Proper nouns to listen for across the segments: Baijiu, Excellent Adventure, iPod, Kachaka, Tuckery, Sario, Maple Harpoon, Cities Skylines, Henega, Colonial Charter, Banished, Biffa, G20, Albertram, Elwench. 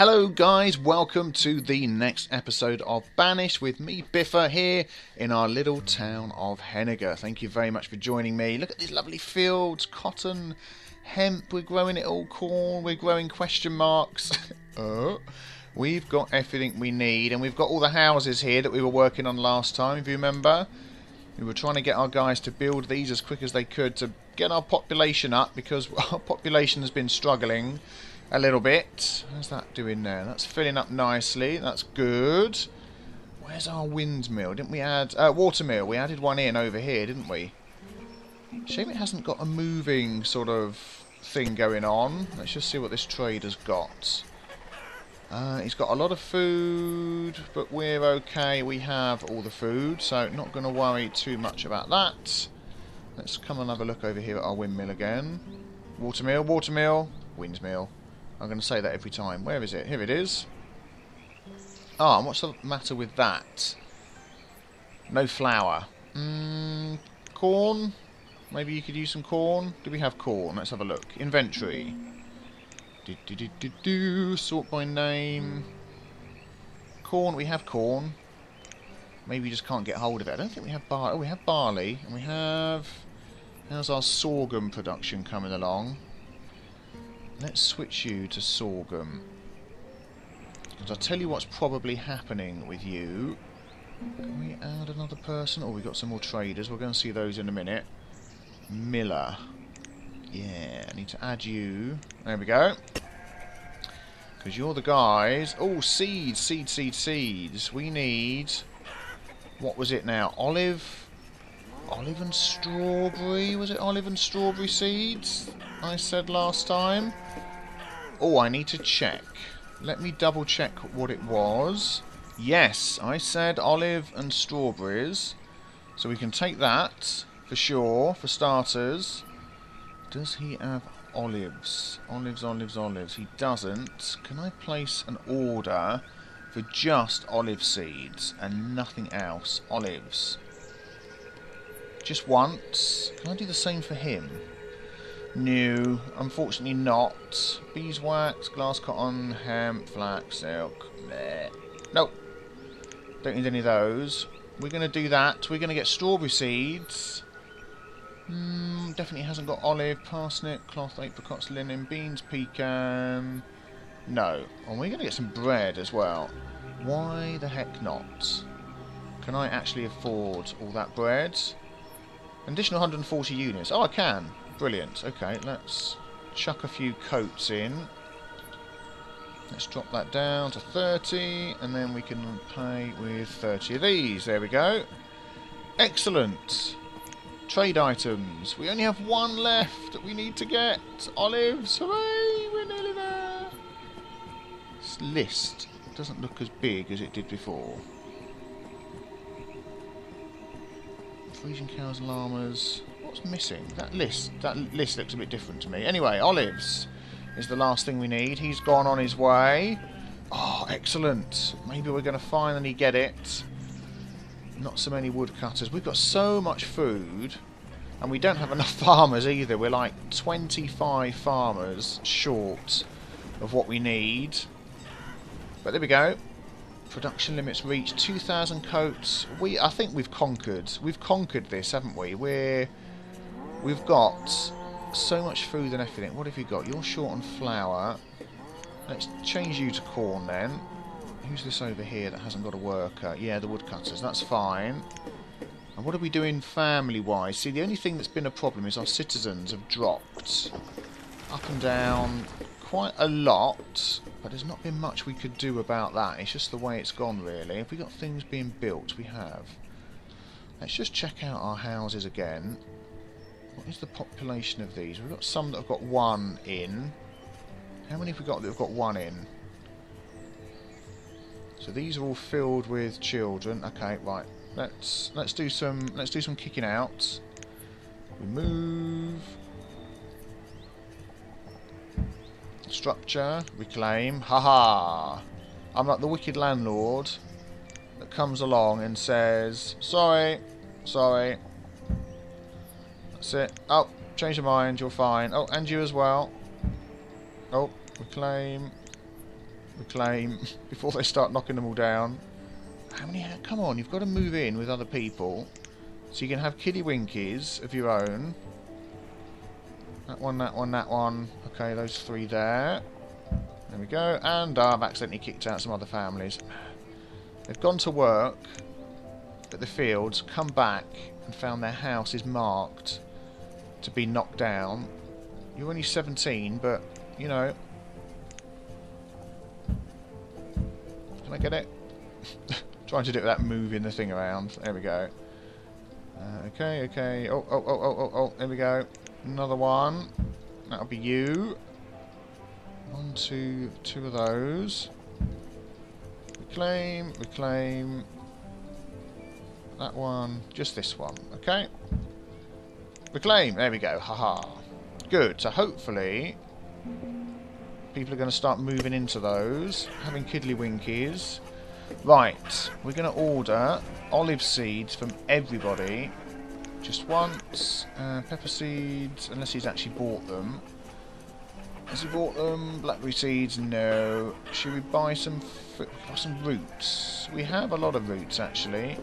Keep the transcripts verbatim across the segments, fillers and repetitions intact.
Hello guys, welcome to the next episode of Banished with me, Biffa, here in our little town of Henega. Thank you very much for joining me. Look at these lovely fields, cotton, hemp, we're growing it all, corn, we're growing question marks. Oh, we've got everything we need, and we've got all the houses here that we were working on last time, if you remember. We were trying to get our guys to build these as quick as they could to get our population up, because our population has been struggling a little bit. How's that doing there? That's filling up nicely. That's good. Where's our windmill? Didn't we add... Uh, watermill. We added one in over here, didn't we? Shame it hasn't got a moving sort of thing going on. Let's just see what this trader's got. Uh, he's got a lot of food, but we're okay. We have all the food, so not going to worry too much about that. Let's come and have a look over here at our windmill again. Watermill, watermill, windmill. I'm going to say that every time. Where is it? Here it is. Ah, and what's the matter with that? No flour. Mm, corn? Maybe you could use some corn? Do we have corn? Let's have a look. Inventory. Do, do, do, do, do. Sort by name. Corn. We have corn. Maybe we just can't get hold of it. I don't think we have barley. Oh, we have barley. And we have... How's our sorghum production coming along? Let's switch you to sorghum. Because I'll tell you what's probably happening with you. Can we add another person? Oh, we've got some more traders. We're going to see those in a minute. Miller. Yeah, I need to add you. There we go. Because you're the guys. Oh, seeds, seeds, seeds, seeds. We need... What was it now? Olive... Olive and strawberry? Was it olive and strawberry seeds I said last time? Oh, I need to check. Let me double check what it was. Yes, I said olive and strawberries. So we can take that for sure, for starters. Does he have olives? Olives, olives, olives. He doesn't. Can I place an order for just olive seeds and nothing else? Olives. Just once. Can I do the same for him? No, unfortunately not. Beeswax, glass cotton, hemp, flax, silk. Bleh. Nope. Don't need any of those. We're going to do that. We're going to get strawberry seeds. Mm, definitely hasn't got olive, parsnip, cloth, apricots, linen, beans, pecan. No. And we're going to get some bread as well. Why the heck not? Can I actually afford all that bread? Additional one hundred forty units. Oh, I can. Brilliant. Okay, let's chuck a few coats in. Let's drop that down to thirty, and then we can pay with thirty of these. There we go. Excellent. Trade items. We only have one left that we need to get. Olives. Hooray! We're nearly there. This list doesn't look as big as it did before. Frisian cows, llamas. What's missing? That list. That list looks a bit different to me. Anyway, olives is the last thing we need. He's gone on his way. Oh, excellent. Maybe we're going to finally get it. Not so many woodcutters. We've got so much food. And we don't have enough farmers either. We're like twenty-five farmers short of what we need. But there we go. Production limits reached two thousand coats. We, I think we've conquered. We've conquered this, haven't we? We're, we've got so much food and everything. What have you got? You're short on flour. Let's change you to corn then. Who's this over here that hasn't got a worker? Yeah, the woodcutters. That's fine. And what are we doing family-wise? See, the only thing that's been a problem is our citizens have dropped up and down quite a lot, but there's not been much we could do about that. It's just the way it's gone, really. Have we got things being built? We have. Let's just check out our houses again. What is the population of these? We've got some that have got one in. How many have we got that have got one in? So these are all filled with children. Okay, right. Let's let's do some let's do some kicking out. Remove. Structure, reclaim, haha! I'm like the wicked landlord that comes along and says, sorry, sorry. That's it. Oh, change your mind, you're fine. Oh, and you as well. Oh, reclaim. reclaim before they start knocking them all down. How many? Come on, you've got to move in with other people so you can have kiddie winkies of your own. That one, that one, that one. Okay, those three there. There we go. And uh, I've accidentally kicked out some other families. They've gone to work at the fields, come back and found their house is marked to be knocked down. You're only seventeen, but, you know... Can I get it? Trying to do it without moving the thing around. There we go. Uh, okay, okay. Oh, oh, oh, oh, oh, oh. There we go. Another one. That'll be you. One, two, two of those. Reclaim, reclaim. That one, just this one. Okay. Reclaim. There we go. Haha. Good. So hopefully people are going to start moving into those, having kiddlywinkies. Right, we're going to order olive seeds from everybody just once. Uh, pepper seeds, unless he's actually bought them. Has he bought them? Blackberry seeds? No. Should we buy some fr some roots? We have a lot of roots, actually.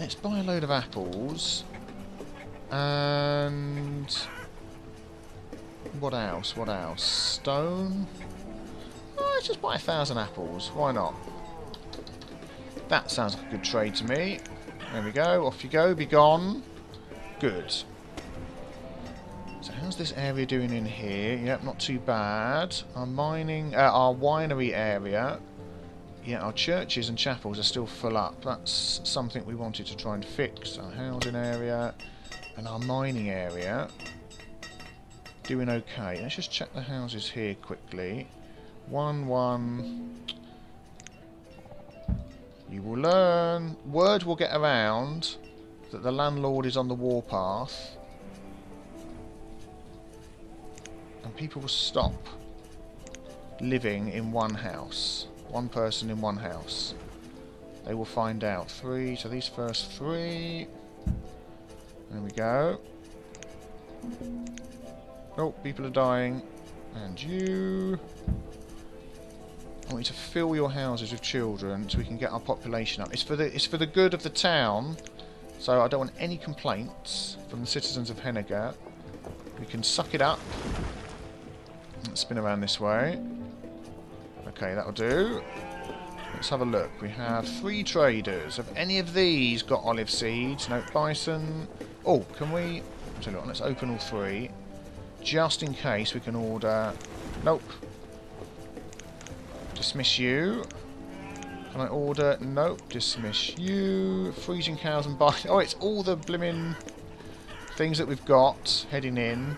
Let's buy a load of apples. And... what else? What else? Stone? Oh, let's just buy a thousand apples. Why not? That sounds like a good trade to me. There we go. Off you go. Be gone. Good. So how's this area doing in here? Yep, not too bad. Our mining... Uh, our winery area. Yeah, our churches and chapels are still full up. That's something we wanted to try and fix. Our housing area and our mining area. Doing okay. Let's just check the houses here quickly. One, one. You will learn. Word will get around that the landlord is on the warpath. And people will stop living in one house. One person in one house. They will find out. Three. So these first three. There we go. Oh, people are dying. And you... I want you to fill your houses with children so we can get our population up. It's for the it's for the good of the town, so I don't want any complaints from the citizens of Henega. We can suck it up. Let's spin around this way. Okay, that'll do. Let's have a look. We have three traders. Have any of these got olive seeds? No, bison. Oh, can we... let's open all three. Just in case we can order... Nope. Dismiss you. Can I order... Nope. Dismiss you. Freezing cows and buy... Oh, it's all the blimmin' things that we've got heading in.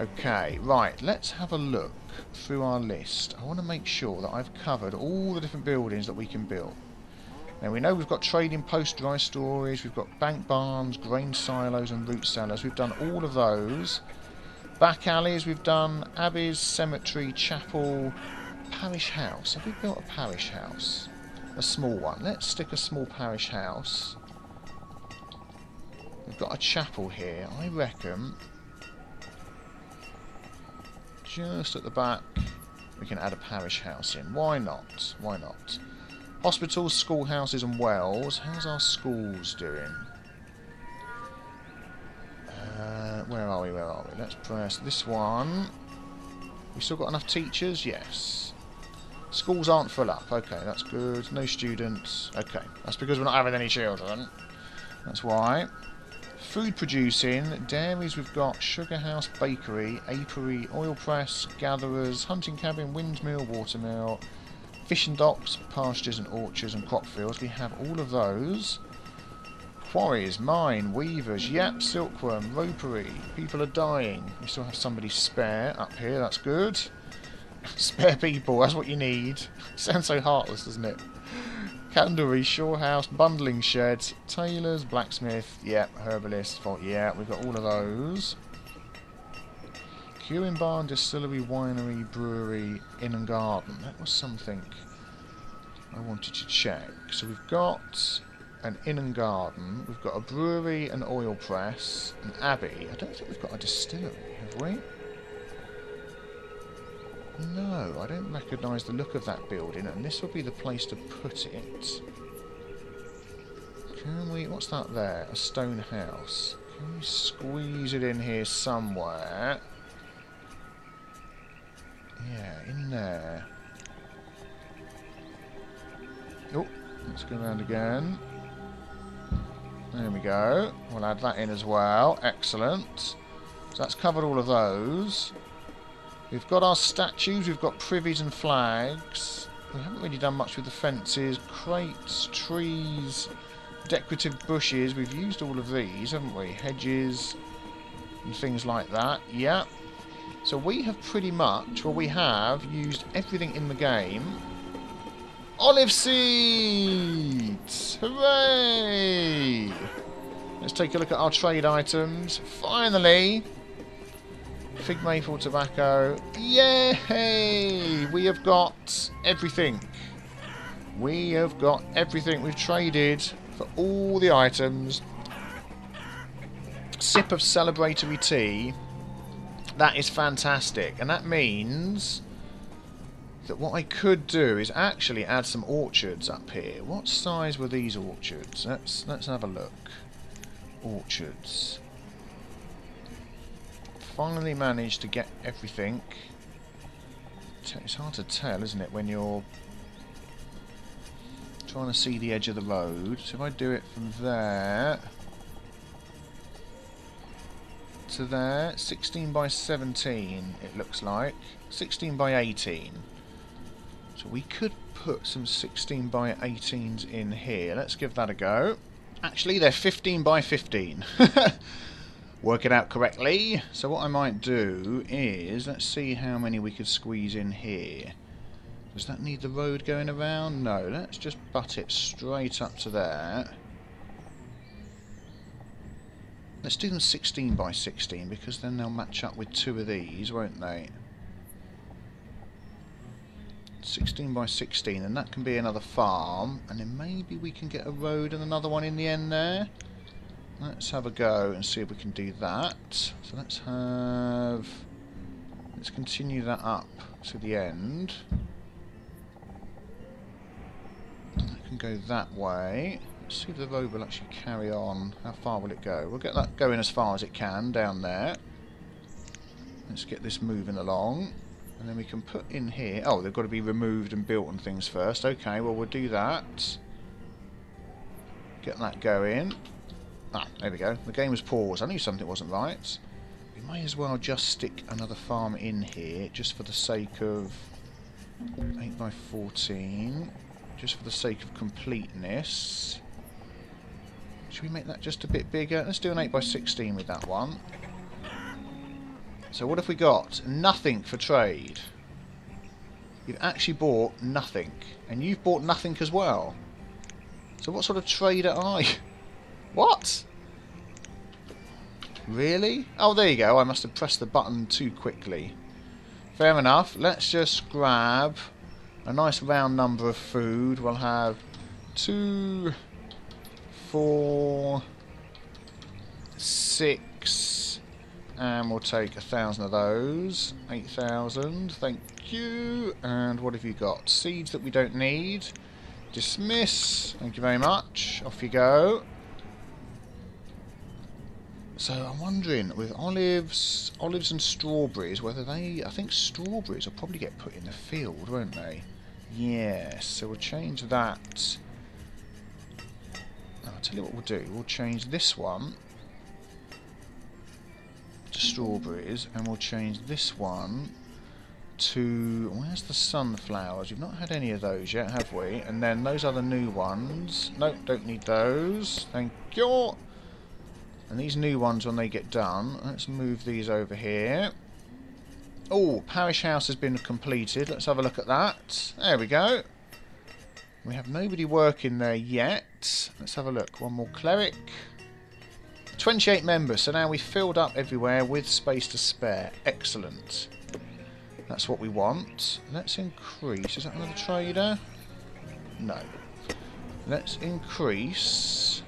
Okay, right. Let's have a look through our list. I want to make sure that I've covered all the different buildings that we can build. Now we know we've got trading post, dry storage, we've got bank barns, grain silos and root cellars. We've done all of those. Back alleys we've done, abbeys, cemetery, chapel, parish house. Have we built a parish house? A small one. Let's stick a small parish house. We've got a chapel here, I reckon. Just at the back we can add a parish house in. Why not? Why not? Hospitals, schoolhouses and wells. How's our schools doing? Uh, where are we, where are we? Let's press this one. We still got enough teachers? Yes. Schools aren't full up. Okay, that's good. No students. Okay, that's because we're not having any children. That's why. Food producing. Dairies we've got. Sugar house, bakery, apiary, oil press, gatherers, hunting cabin, windmill, watermill. Fishing docks, pastures and orchards and crop fields. We have all of those. Quarries, mine, weavers, yap, silkworm, ropery. People are dying. We still have somebody spare up here. That's good. Spare people. That's what you need. Sounds so heartless, doesn't it? Candlery, shorehouse, bundling shed, tailors, blacksmith, yep, herbalist. Yeah, we've got all of those. Queuing barn, distillery, winery, brewery, inn and garden. That was something I wanted to check. So we've got an inn and garden. We've got a brewery, an oil press, an abbey. I don't think we've got a distillery, have we? No, I don't recognise the look of that building, and this will be the place to put it. Can we... what's that there? A stone house. Can we squeeze it in here somewhere? Yeah, in there. Oh, let's go around again. There we go. We'll add that in as well. Excellent. So that's covered all of those. We've got our statues, we've got privies and flags. We haven't really done much with the fences. Crates, trees, decorative bushes. We've used all of these, haven't we? Hedges and things like that. Yep. So we have pretty much, well, we have used everything in the game. Olive seeds! Hooray! Let's take a look at our trade items. Finally! Fig maple tobacco. Yay! We have got everything. We have got everything. We've traded for all the items. Sip of celebratory tea. That is fantastic. And that means that what I could do is actually add some orchards up here. What size were these orchards? Let's let's have a look. Orchards. Finally managed to get everything. It's hard to tell, isn't it, when you're trying to see the edge of the road. So if I do it from there to there, sixteen by seventeen it looks like. sixteen by eighteen. So we could put some sixteen by eighteens in here. Let's give that a go. Actually, they're fifteen by fifteen. Work it out correctly. So what I might do is, let's see how many we could squeeze in here. Does that need the road going around? No, let's just butt it straight up to there. Let's do them sixteen by sixteen, because then they'll match up with two of these, won't they? sixteen by sixteen, and that can be another farm, and then maybe we can get a road and another one in the end there. Let's have a go and see if we can do that. So let's have... let's continue that up to the end. And that can go that way. Let's see if the road will actually carry on. How far will it go? We'll get that going as far as it can down there. Let's get this moving along. And then we can put in here... oh, they've got to be removed and built and things first. Okay, well, we'll do that. Get that going. Ah, there we go. The game was paused. I knew something wasn't right. We may as well just stick another farm in here, just for the sake of eight by fourteen. Just for the sake of completeness. Should we make that just a bit bigger? Let's do an eight by sixteen with that one. So what have we got? Nothing for trade. You've actually bought nothing. And you've bought nothing as well. So what sort of trader are you? What? Really? Oh, there you go. I must have pressed the button too quickly. Fair enough. Let's just grab a nice round number of food. We'll have two, four, six, and we'll take a thousand of those. Eight thousand. Thank you. And what have you got? Seeds that we don't need. Dismiss. Thank you very much. Off you go. So I'm wondering, with olives, olives and strawberries, whether they... I think strawberries will probably get put in the field, won't they? Yes, so we'll change that. I'll tell you what we'll do. We'll change this one to strawberries, and we'll change this one to... where's the sunflowers? We've not had any of those yet, have we? And then those other new ones. Nope, don't need those. Thank you. And these new ones, when they get done, let's move these over here. Oh, parish house has been completed. Let's have a look at that. There we go. We have nobody working there yet. Let's have a look. One more cleric. twenty-eight members. So now we've filled up everywhere with space to spare. Excellent. That's what we want. Let's increase. Is that another trader? No. Let's increase...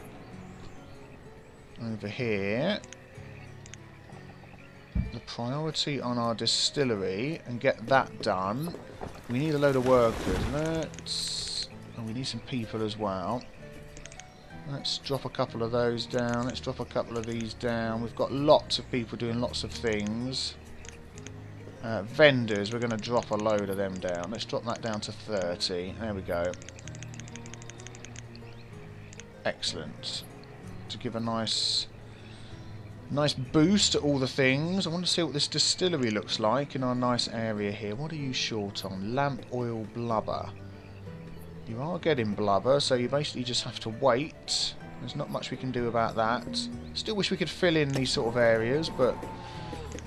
over here, the priority on our distillery and get that done. We need a load of workers. Let's... And we need some people as well. Let's drop a couple of those down. Let's drop a couple of these down. We've got lots of people doing lots of things. Uh, vendors, we're going to drop a load of them down. Let's drop that down to thirty. There we go. Excellent. To give a nice... nice boost to all the things. I want to see what this distillery looks like in our nice area here. What are you short on? Lamp oil blubber. You are getting blubber, so you basically just have to wait. There's not much we can do about that. Still wish we could fill in these sort of areas, but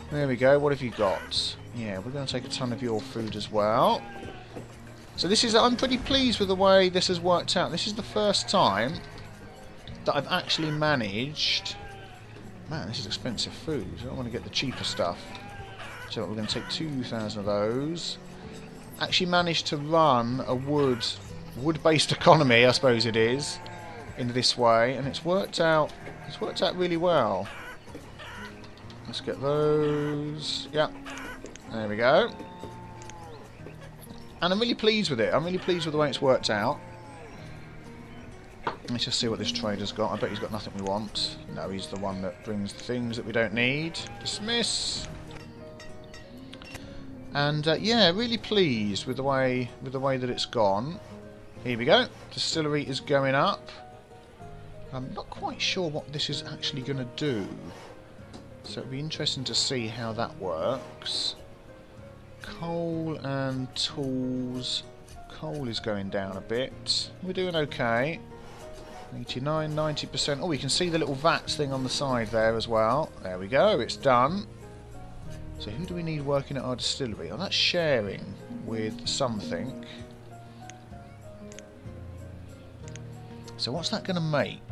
there we go. What have you got? Yeah, we're going to take a ton of your food as well. So this is, I'm pretty pleased with the way this has worked out. This is the first time that I've actually managed... Man, this is expensive food. I don't want to get the cheaper stuff. So we're going to take two thousand of those. Actually managed to run a wood, wood-based economy, I suppose it is, in this way, and it's worked out. It's worked out really well. Let's get those. Yeah, there we go. And I'm really pleased with it. I'm really pleased with the way it's worked out. Let's just see what this trader's got. I bet he's got nothing we want. No, he's the one that brings the things that we don't need. Dismiss. And uh, yeah, really pleased with the way with the way that it's gone. Here we go. Distillery is going up. I'm not quite sure what this is actually going to do, so it'll be interesting to see how that works. Coal and tools. Coal is going down a bit. We're doing okay. eighty-nine, ninety percent. Oh, you can see the little vats thing on the side there as well. There we go, it's done. So who do we need working at our distillery? Oh, that's sharing with something. So what's that going to make?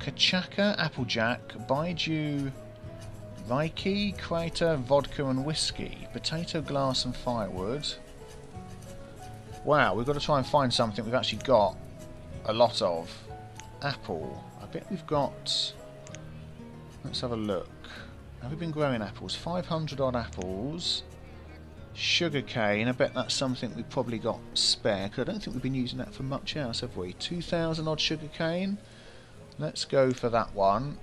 Kachaka, Applejack, Baijiu, Reiki, Crater, Vodka and Whiskey, Potato, Glass and Firewood. Wow, we've got to try and find something we've actually got a lot of. Apple. I bet we've got... Let's have a look. Have we been growing apples? five hundred odd apples. Sugarcane. I bet that's something we've probably got spare, because I don't think we've been using that for much else, have we? two thousand odd sugarcane. Let's go for that one.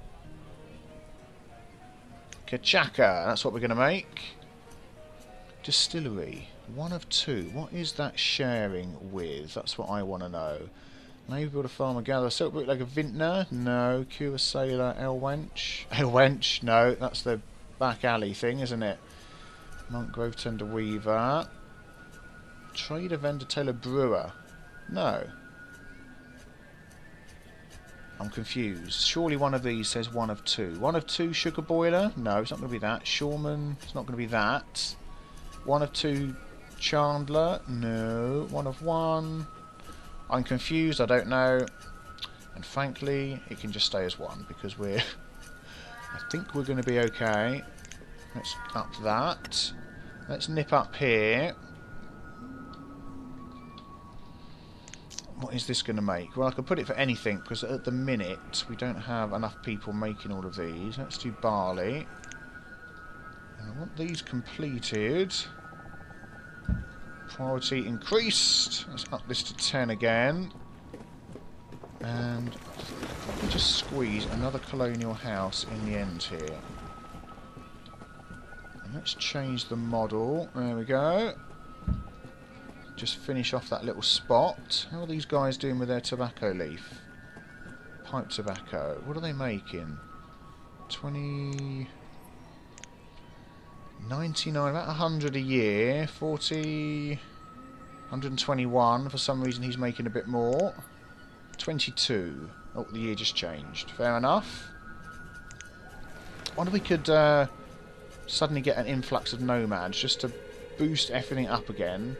Kachaka. That's what we're going to make. Distillery. One of two. What is that sharing with? That's what I want to know. Maybe build a farmer gatherer. Silk brick like a vintner? No. Cure sailor. Elwench? Elwench? No. That's the back alley thing, isn't it? Monk Grove tender weaver. Trader, vendor, tailor, brewer. No. I'm confused. Surely one of these says one of two. One of two sugar boiler? No, it's not going to be that. Shoreman? It's not going to be that. One of two chandler? No. One of one... I'm confused, I don't know, and frankly, it can just stay as one, because we're... I think we're going to be okay. Let's up that. Let's nip up here. What is this going to make? Well, I could put it for anything, because at the minute, we don't have enough people making all of these. Let's do barley. And I want these completed. Priority increased. Let's up this to ten again. And let me just squeeze another colonial house in the end here. And let's change the model. There we go. Just finish off that little spot. How are these guys doing with their tobacco leaf? Pipe tobacco. What are they making? twenty... ninety-nine, about one hundred a year, forty, one hundred twenty-one, for some reason he's making a bit more, twenty-two, oh the year just changed, fair enough. I wonder if we could uh, suddenly get an influx of nomads just to boost everything up again.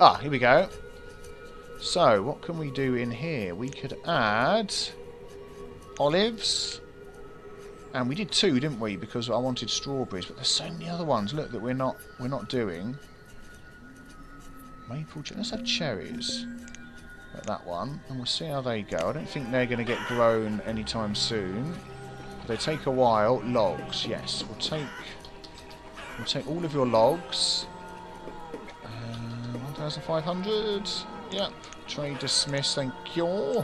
Ah, here we go. So what can we do in here? We could add olives. And we did two, didn't we? Because I wanted strawberries, but there's so many other ones. Look, that we're not we're not doing. Maple. Let's have cherries. At that one, and we'll see how they go. I don't think they're going to get grown anytime soon. They take a while. Logs, yes. We'll take we'll take all of your logs. Uh, one thousand five hundred. Yeah. Trade dismissed, thank you.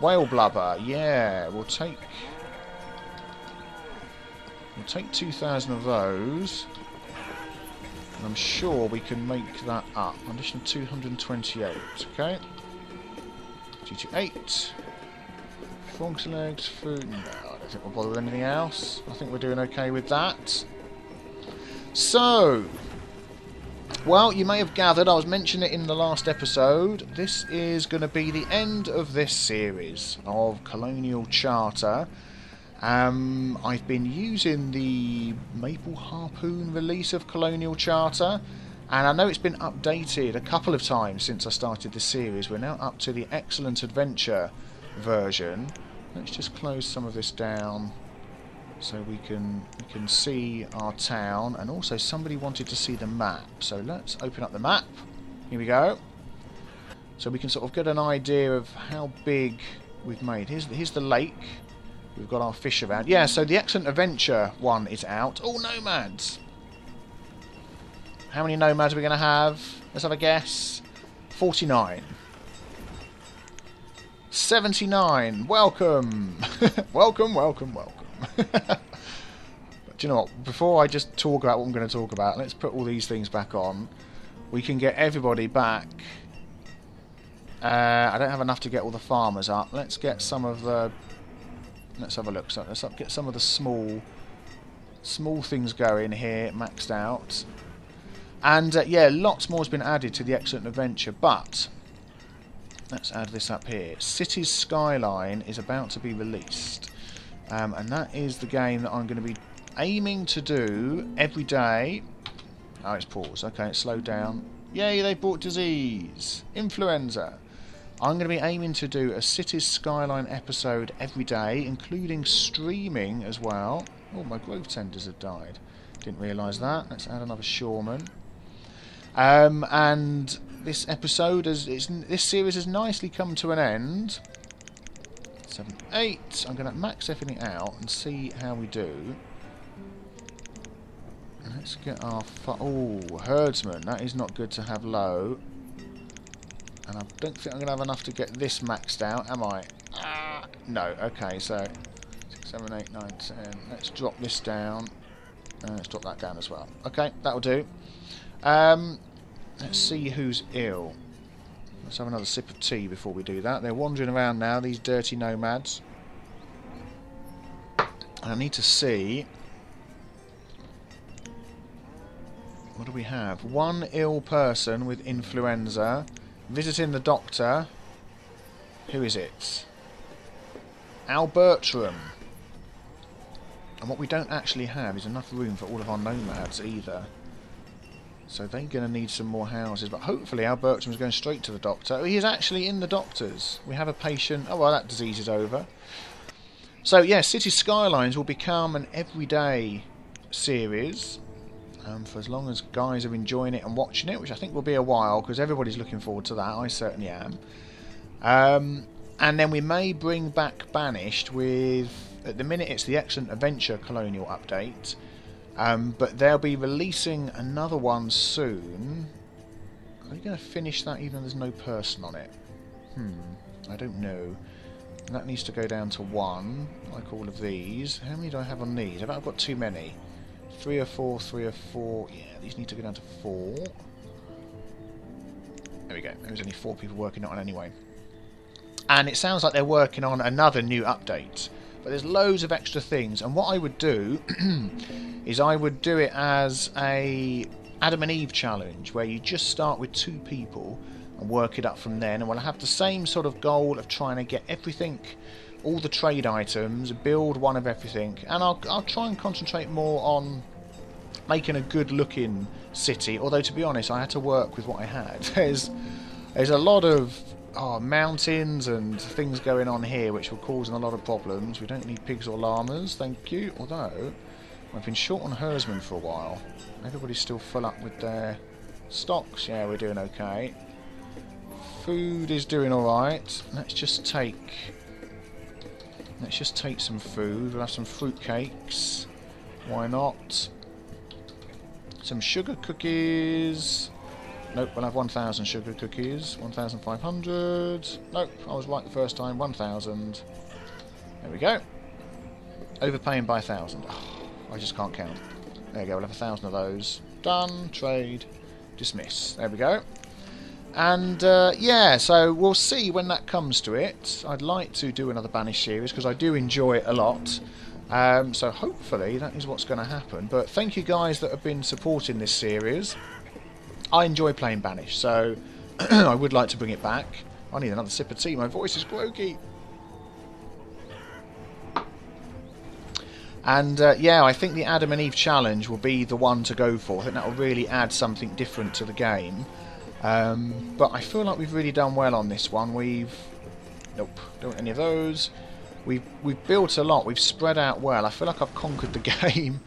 Whale blubber, yeah. We'll take We'll take two thousand of those. And I'm sure we can make that up. Additional two hundred twenty-eight, okay. G T eight. Frogs legs, food. No, I don't think we'll bother with anything else. I think we're doing okay with that. So, well, you may have gathered, I was mentioning it in the last episode, this is going to be the end of this series of Colonial Charter. Um, I've been using the Maple Harpoon release of Colonial Charter, and I know it's been updated a couple of times since I started the series. We're now up to the Excellent Adventure version. Let's just close some of this down so we can we can see our town, and also somebody wanted to see the map, so let's open up the map. Here we go. So we can sort of get an idea of how big we've made. Here's the, here's the lake. We've got our fish around. Yeah, so the Excellent Adventure one is out. All nomads! How many nomads are we going to have? Let's have a guess. forty-nine. seventy-nine. Welcome! Welcome, welcome, welcome. But do you know what? Before I just talk about what I'm going to talk about, let's put all these things back on. We can get everybody back. Uh, I don't have enough to get all the farmers up. Let's get some of the... Let's have a look. So let's up get some of the small, small things going here, maxed out. And uh, yeah, lots more has been added to the Excellent Adventure. But let's add this up here. Cities Skyline is about to be released, um, and that is the game that I'm going to be aiming to do every day. Oh, it's paused. Okay, it's slowed down. Yay! They brought disease, influenza. I'm going to be aiming to do a Cities Skyline episode every day, including streaming as well. Oh, my grove tenders have died. Didn't realise that. Let's add another shoreman. Um, and this episode, is, it's, this series has nicely come to an end. Seven, eight. I'm going to max everything out and see how we do. Let's get our... Oh, herdsman. That is not good to have low. And I don't think I'm going to have enough to get this maxed out, am I? Ah, no, okay, so six, seven, eight, nine, ten. Let's drop this down. Uh, let's drop that down as well. Okay, that'll do. Um, let's see who's ill. Let's have another sip of tea before we do that. They're wandering around now, these dirty nomads. And I need to see... What do we have? One ill person with influenza... Visiting the doctor. Who is it? Albertram. And what we don't actually have is enough room for all of our nomads either. So they're going to need some more houses. But hopefully Albertram is going straight to the doctor. He is actually in the doctor's. We have a patient. Oh, well, that disease is over. So, yeah, City Skylines will become an everyday series. Um, for as long as guys are enjoying it and watching it, which I think will be a while, because everybody's looking forward to that. I certainly am. Um, and then we may bring back Banished with... At the minute, it's the Excellent Adventure Colonial update. Um, but they'll be releasing another one soon. Are we going to finish that even though there's no person on it? Hmm. I don't know. That needs to go down to one, like all of these. How many do I have on these? I've got too many. Three or four, three or four. Yeah, these need to go down to four. There we go. There's only four people working on it anyway. And it sounds like they're working on another new update. But there's loads of extra things. And what I would do is I would do it as a Adam and Eve challenge, where you just start with two people and work it up from then. And we'll have the same sort of goal of trying to get everything... all the trade items, build one of everything, and I'll, I'll try and concentrate more on making a good looking city, although to be honest I had to work with what I had. There's there's a lot of oh, mountains and things going on here which were causing a lot of problems. We don't need pigs or llamas, thank you, although I've been short on herdsmen for a while. Everybody's still full up with their stocks. Yeah, we're doing okay. Food is doing alright. Let's just take... Let's just take some food. We'll have some fruitcakes. Why not? Some sugar cookies. Nope, we'll have one thousand sugar cookies. one thousand five hundred. Nope, I was right the first time. one thousand. There we go. Overpaying by one thousand. Oh, I just can't count. There we go, we'll have one thousand of those. Done. Trade. Dismiss. There we go. And, uh, yeah, so we'll see when that comes to it. I'd like to do another Banished series because I do enjoy it a lot. Um, so hopefully that is what's going to happen. But thank you guys that have been supporting this series. I enjoy playing Banished, so I would like to bring it back. I need another sip of tea. My voice is croaky. And, uh, yeah, I think the Adam and Eve challenge will be the one to go for. I think that will really add something different to the game. Um, but I feel like we've really done well on this one. We've... Nope, don't want any of those. We've, we've built a lot. We've spread out well. I feel like I've conquered the game.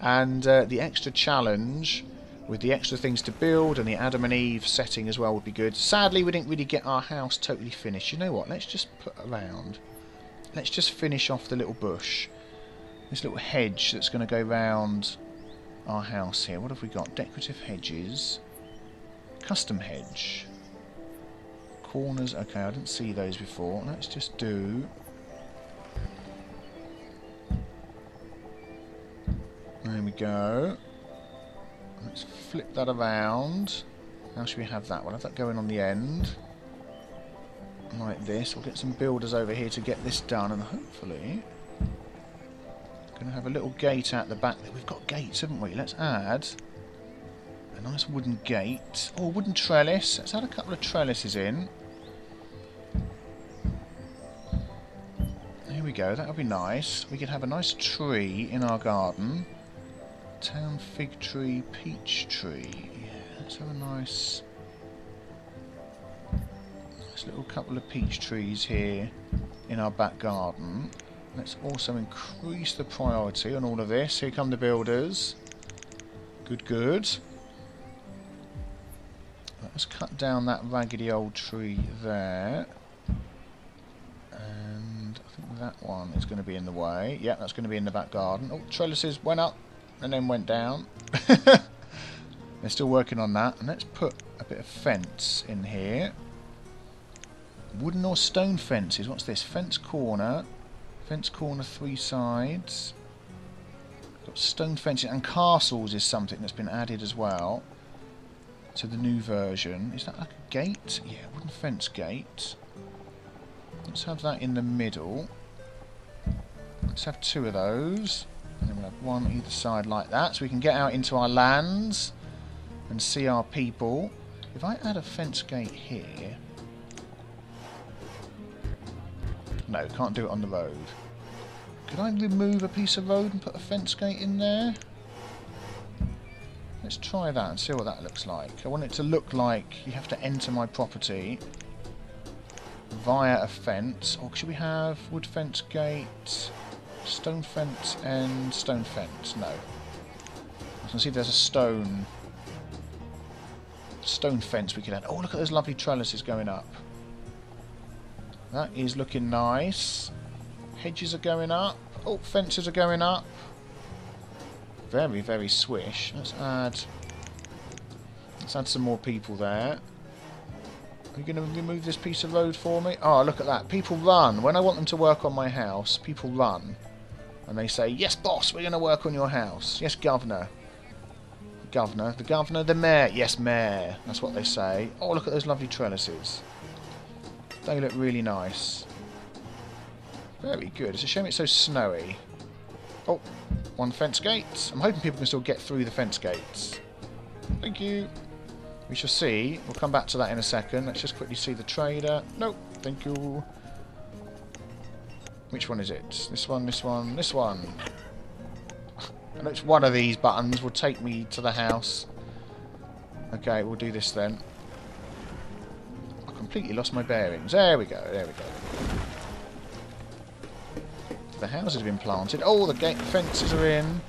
And uh, the extra challenge with the extra things to build and the Adam and Eve setting as well would be good. Sadly, we didn't really get our house totally finished. You know what? Let's just put around. Let's just finish off the little bush. This little hedge that's going to go round our house here. What have we got? Decorative hedges. Custom hedge. Corners. Okay, I didn't see those before. Let's just do... There we go. Let's flip that around. How should we have that? We'll have that going on the end. Like this. We'll get some builders over here to get this done, and hopefully... Going to have a little gate out the back. We've got gates, haven't we? Let's add... A nice wooden gate. Oh, wooden trellis. Let's add a couple of trellises in. Here we go. That'll be nice. We could have a nice tree in our garden. Town fig tree, peach tree. Yeah, let's have a nice, nice little couple of peach trees here in our back garden. Let's also increase the priority on all of this. Here come the builders. Good, good. Let's cut down that raggedy old tree there. And I think that one is going to be in the way. Yeah, that's going to be in the back garden. Oh, trellises went up and then went down. They're still working on that. And let's put a bit of fence in here. Wooden or stone fences. What's this? Fence corner. Fence corner, three sides. Got stone fences. And castles is something that's been added as well to the new version. Is that like a gate? Yeah, wooden fence gate. Let's have that in the middle. Let's have two of those. And then we'll have one either side like that, so we can get out into our lands and see our people. If I add a fence gate here... No, can't do it on the road. Could I remove a piece of road and put a fence gate in there? Let's try that and see what that looks like. I want it to look like you have to enter my property via a fence. Or should we have wood fence gate, stone fence and stone fence? No. I can see there's a stone stone fence we could add. Oh, look at those lovely trellises going up. That is looking nice. Hedges are going up. Oh, fences are going up. Very, very swish. Let's add... Let's add some more people there. Are you going to remove this piece of road for me? Oh, look at that. People run. When I want them to work on my house, people run. And they say, yes, boss, we're going to work on your house. Yes, governor. Governor. The governor, the mayor. Yes, mayor. That's what they say. Oh, look at those lovely trellises. They look really nice. Very good. It's a shame it's so snowy. Oh... One fence gate. I'm hoping people can still get through the fence gates. Thank you. We shall see. We'll come back to that in a second. Let's just quickly see the trader. Nope. Thank you. Which one is it? This one, this one, this one. I know it's one of these buttons will take me to the house. Okay, we'll do this then. I completely lost my bearings. There we go, there we go. The houses have been planted. Oh, the gate fences are in.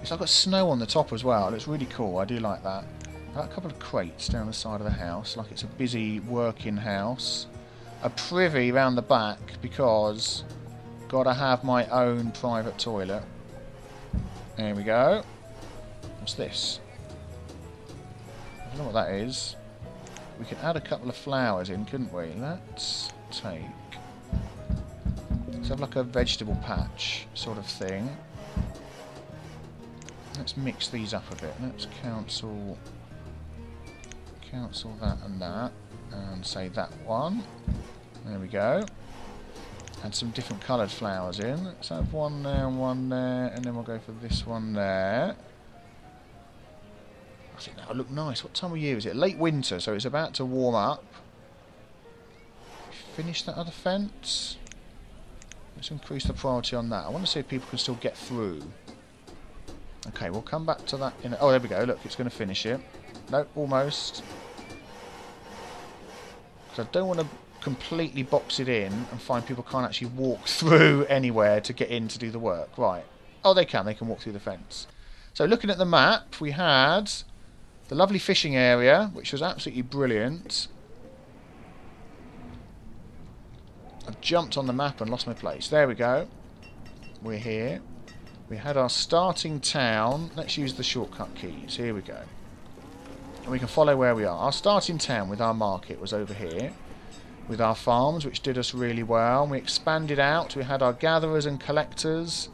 It's like got snow on the top as well. It's really cool. I do like that. I've got a couple of crates down the side of the house, like it's a busy working house. a privy round the back because gotta have my own private toilet. There we go. What's this? I don't know what that is. We could add a couple of flowers in, couldn't we? Let's take... let's have like a vegetable patch sort of thing. Let's mix these up a bit. Let's cancel... cancel that and that. And say that one. There we go. Add some different coloured flowers in. Let's have one there and one there. And then we'll go for this one there. I think that'll look nice. What time of year is it? Late winter, so it's about to warm up. Finish that other fence. Let's increase the priority on that. I want to see if people can still get through. Okay, we'll come back to that in a... oh, there we go. Look, it's going to finish it. Nope, almost. Because I don't want to completely box it in and find people can't actually walk through anywhere to get in to do the work. Right. Oh, they can. They can walk through the fence. So looking at the map, we had the lovely fishing area, which was absolutely brilliant. I've jumped on the map and lost my place. There we go. We're here. We had our starting town. Let's use the shortcut keys. Here we go. And we can follow where we are. Our starting town with our market was over here, with our farms, which did us really well. We expanded out. We had our gatherers and collectors,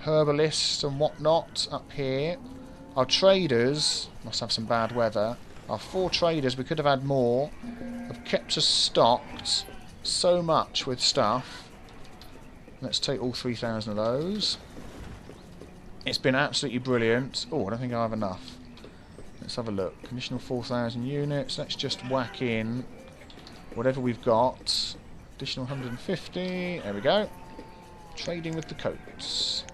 herbalists and whatnot up here. Our traders must have some bad weather. Our four traders, we could have had more, have kept us stocked so much with stuff. Let's take all three thousand of those. It's been absolutely brilliant. Oh, I don't think I have enough. Let's have a look. Conditional four thousand units. Let's just whack in whatever we've got. Additional one hundred fifty. There we go. Trading with the coats.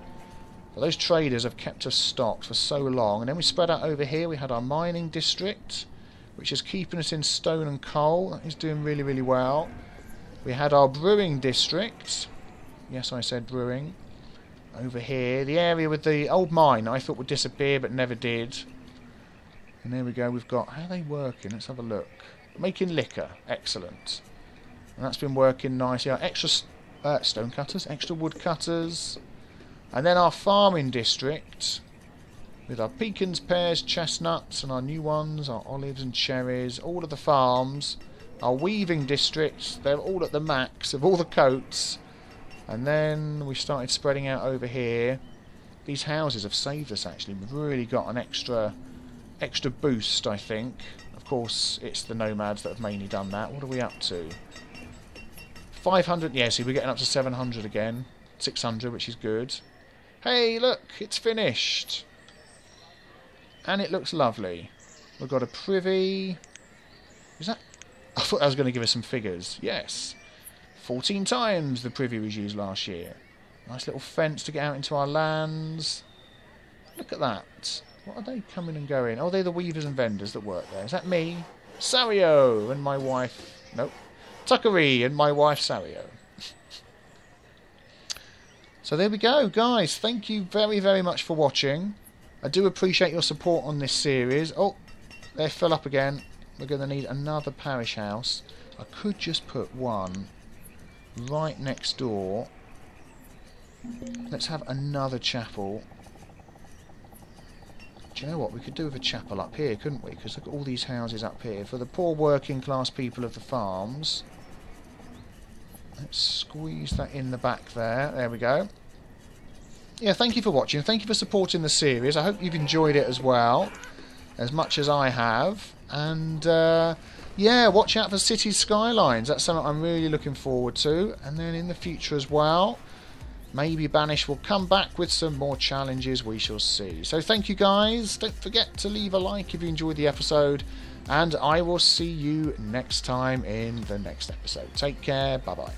Well, those traders have kept us stocked for so long. And then we spread out over here. We had our mining district, which is keeping us in stone and coal. That is doing really, really well. We had our brewing district. Yes, I said brewing. Over here. The area with the old mine I thought would disappear, but never did. And there we go. We've got... how are they working? Let's have a look. Making liquor. Excellent. And that's been working nicely. Our extra... Uh, stone cutters, extra wood cutters, and then our farming district with our pecans, pears, chestnuts, and our new ones, our olives and cherries, all of the farms, our weaving districts, they're all at the max of all the coats. And then we started spreading out over here. These houses have saved us actually. We've really got an extra extra boost, I think. Of course, it's the nomads that have mainly done that. What are we up to? five hundred, yeah, see, we're getting up to seven hundred again. six hundred, which is good. Hey, look, it's finished. And it looks lovely. We've got a privy. Is that... I thought that was going to give us some figures. Yes. fourteen times the privy was used last year. Nice little fence to get out into our lands. Look at that. What are they coming and going? Oh, they're the weavers and vendors that work there. Is that me? Sario and my wife... nope. Tuckery and my wife Sario. So there we go, guys. Thank you very, very much for watching. I do appreciate your support on this series. Oh, they fill up again. We're going to need another parish house. I could just put one right next door. Let's have another chapel. Do you know what? We could do with a chapel up here, couldn't we? Because look at all these houses up here. For the poor working class people of the farms. Let's squeeze that in the back there. There we go. Yeah, thank you for watching. Thank you for supporting the series. I hope you've enjoyed it as well. As much as I have. And, uh, yeah, watch out for Cities Skylines. That's something I'm really looking forward to. And then in the future as well. Maybe Banished will come back with some more challenges, we shall see. So thank you guys, don't forget to leave a like if you enjoyed the episode, and I will see you next time in the next episode. Take care, bye bye.